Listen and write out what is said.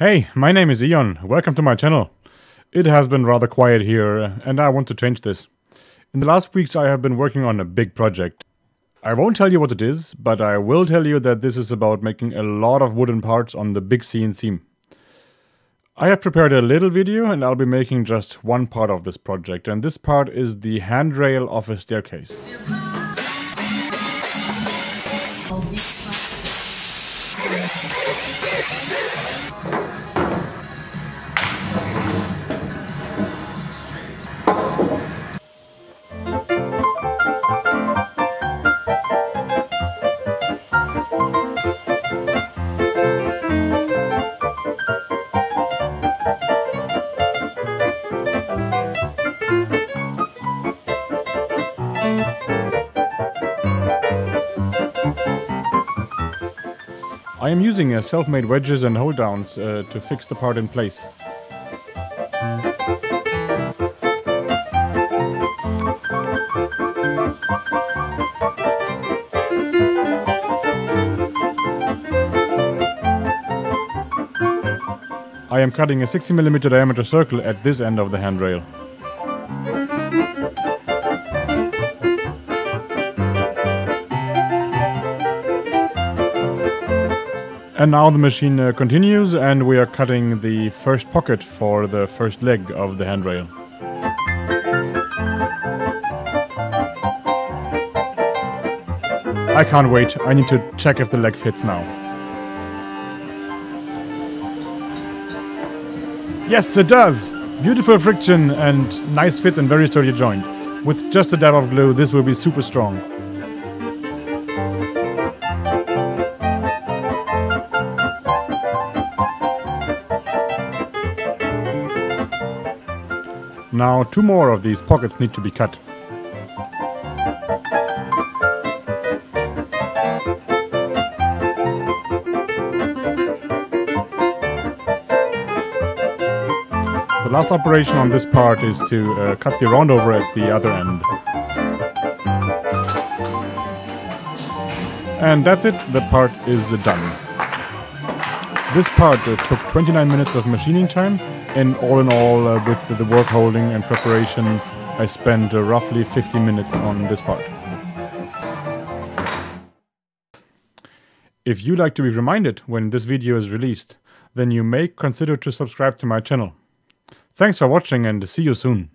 Hey, my name is Ion, welcome to my channel. It has been rather quiet here and I want to change this. In the last weeks I have been working on a big project. I won't tell you what it is, but I will tell you that this is about making a lot of wooden parts on the big CNC. I have prepared a little video and I'll be making just one part of this project, and this part is the handrail of a staircase. I am using self-made wedges and hold downs to fix the part in place. I am cutting a 60mm diameter circle at this end of the handrail. And now the machine continues and we are cutting the first pocket for the first leg of the handrail. I can't wait, I need to check if the leg fits now. Yes, it does! Beautiful friction and nice fit and very sturdy joint. With just a dab of glue this will be super strong. Now 2 more of these pockets need to be cut. The last operation on this part is to cut the round over at the other end. And that's it, the part is done. This part took 29 minutes of machining time. And all in all, with the work holding and preparation, I spent roughly 50 minutes on this part. If you like to be reminded when this video is released, then you may consider to subscribe to my channel. Thanks for watching and see you soon.